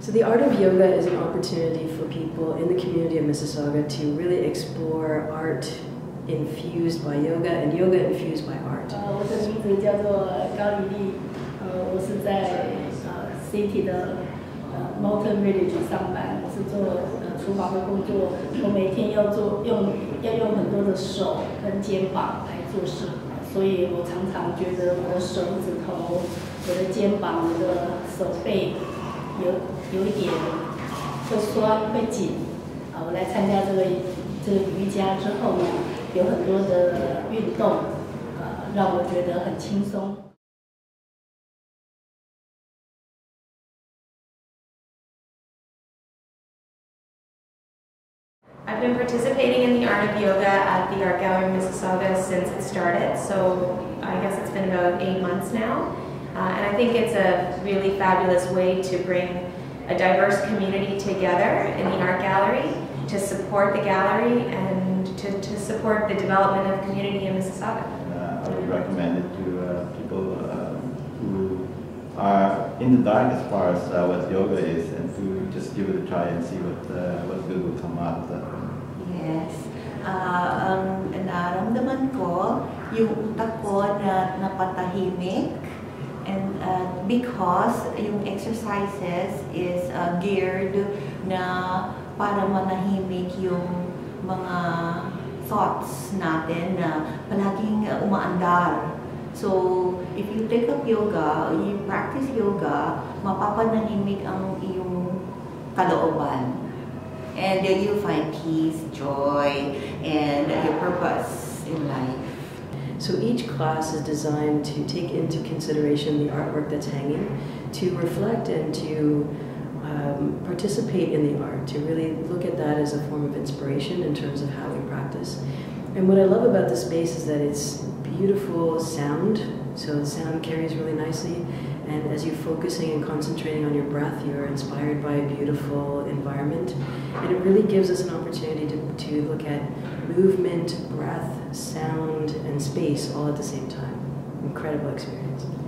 So the art of yoga is an opportunity for people in the community of Mississauga to really explore art infused by yoga and yoga infused by art. My name is Gao Yili. I work in Milton Village. I've been participating in the art of yoga at the Art Gallery of Mississauga since it started, so I guess it's been about 8 months now. And I think it's a really fabulous way to bring a diverse community together in the art gallery, to support the gallery and to support the development of community in Mississauga. I would recommend it to people who are in the dark as far as what yoga is, and to just give it a try and see what good will come out of that. Yes. Nararamdaman ko yung utak ko na napatahimik. And because yung exercises is geared na para manahimik yung mga thoughts natin na palaging umaandar. So if you take up yoga, you practice yoga, mapapanahimik ang iyong kalooban. And then you'll find peace, joy, and your purpose in life. So each class is designed to take into consideration the artwork that's hanging, to reflect and to participate in the art, to really look at that as a form of inspiration in terms of how we practice. And what I love about the space is that it's beautiful sound, so the sound carries really nicely, and as you're focusing and concentrating on your breath, you're inspired by a beautiful environment. And it really gives us an opportunity to look at movement, breath, sound, and space all at the same time. Incredible experience.